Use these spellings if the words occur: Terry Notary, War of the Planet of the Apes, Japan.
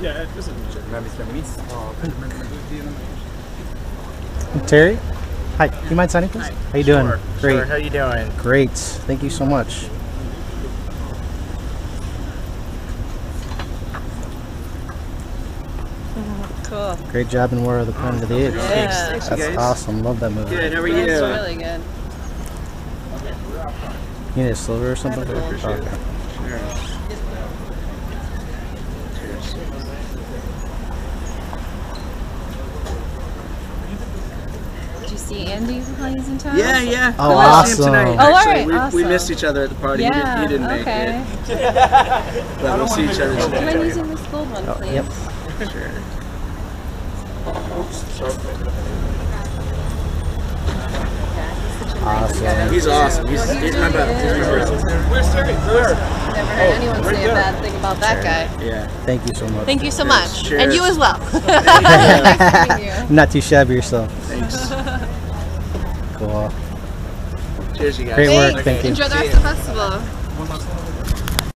Yeah, it doesn't matter. Terry? Hi, you mind signing please? How you doing? Sure. Great. Sure. How you doing? Great. Thank you so much. Cool. Great job in War of the Planet of the Apes. Yeah. That's awesome. Love that movie. Good. How are you? It's really good. You need a silver or something? I appreciate it. Sure. See Andy plays in town? Yeah, yeah. Oh, awesome. Tonight, oh, all right. We missed each other at the party. Yeah, he didn't make it. But we'll see each other tonight. Am I using this gold one, please? Yep. Sure. Awesome. He's awesome. He's my brother. Where's Terry? Never heard anyone say a bad thing about that guy. Yeah. Thank you so much. Thank you so much. Cheers. And you as well. Nice to meet you. Not too shabby yourself. Thanks. Cool. Cheers, you guys. Great work. Thank you. Enjoy the rest of the festival.